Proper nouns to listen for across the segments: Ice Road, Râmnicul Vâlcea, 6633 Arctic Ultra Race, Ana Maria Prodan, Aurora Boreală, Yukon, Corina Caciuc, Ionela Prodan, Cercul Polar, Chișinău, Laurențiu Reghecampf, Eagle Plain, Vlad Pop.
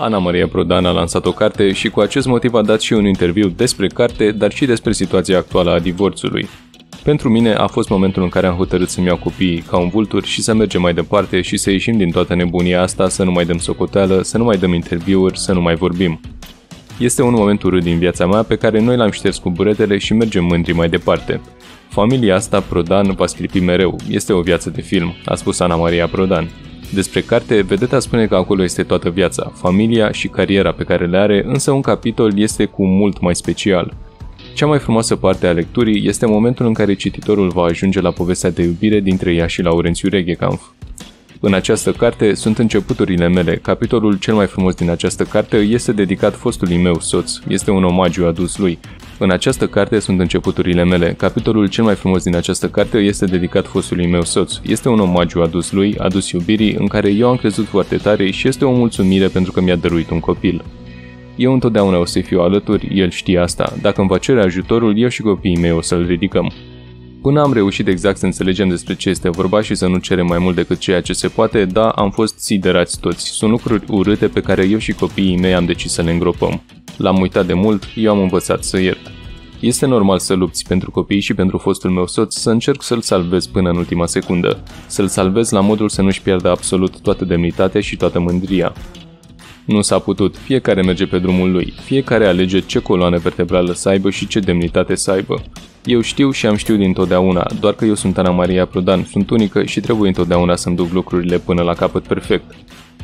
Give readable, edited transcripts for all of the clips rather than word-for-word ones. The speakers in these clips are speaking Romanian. Ana Maria Prodan a lansat o carte și cu acest motiv a dat și un interviu despre carte, dar și despre situația actuală a divorțului. Pentru mine a fost momentul în care am hotărât să-mi iau copiii ca un vultur și să mergem mai departe și să ieșim din toată nebunia asta, să nu mai dăm socoteală, să nu mai dăm interviuri, să nu mai vorbim. Este un moment urât din viața mea pe care noi l-am șters cu buretele și mergem mândri mai departe. Familia asta, Prodan, va sclipi mereu. Este o viață de film, a spus Ana Maria Prodan. Despre carte, vedeta spune că acolo este toată viața, familia și cariera pe care le are, însă un capitol este cu mult mai special. Cea mai frumoasă parte a lecturii este momentul în care cititorul va ajunge la povestea de iubire dintre ea și Laurențiu Reghecampf. În această carte sunt începuturile mele. Capitolul cel mai frumos din această carte este dedicat fostului meu soț. Este un omagiu adus lui. În această carte sunt începuturile mele. Capitolul cel mai frumos din această carte este dedicat fostului meu soț. Este un omagiu adus lui, adus iubirii, în care eu am crezut foarte tare și este o mulțumire pentru că mi-a dăruit un copil. Eu întotdeauna o să fiu alături, el știe asta. Dacă îmi va cere ajutorul, eu și copiii mei o să-l ridicăm. Până am reușit exact să înțelegem despre ce este vorba și să nu cerem mai mult decât ceea ce se poate, da, am fost siderați toți. Sunt lucruri urâte pe care eu și copiii mei am decis să le îngropăm. L-am uitat de mult, eu am învățat să iert. Este normal să lupți pentru copii și pentru fostul meu soț, să încerc să-l salvez până în ultima secundă. Să-l salvez la modul să nu-și pierdă absolut toată demnitatea și toată mândria. Nu s-a putut, fiecare merge pe drumul lui, fiecare alege ce coloană vertebrală să aibă și ce demnitate să aibă. Eu știu și am știut dintotdeauna, doar că eu sunt Ana Maria Prodan, sunt unică și trebuie întotdeauna să-mi duc lucrurile până la capăt perfect.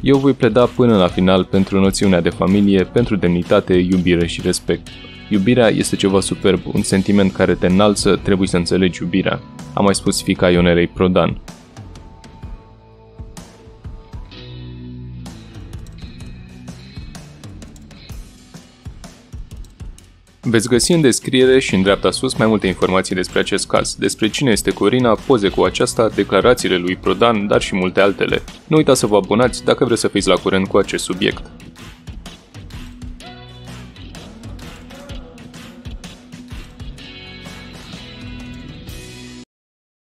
Eu voi pleda până la final pentru noțiunea de familie, pentru demnitate, iubire și respect. Iubirea este ceva superb, un sentiment care te înalță, trebuie să înțelegi iubirea, a mai spus fiica Ionelei Prodan. Veți găsi în descriere și în dreapta sus mai multe informații despre acest caz, despre cine este Corina, poze cu aceasta, declarațiile lui Prodan, dar și multe altele. Nu uitați să vă abonați dacă vreți să fiți la curent cu acest subiect.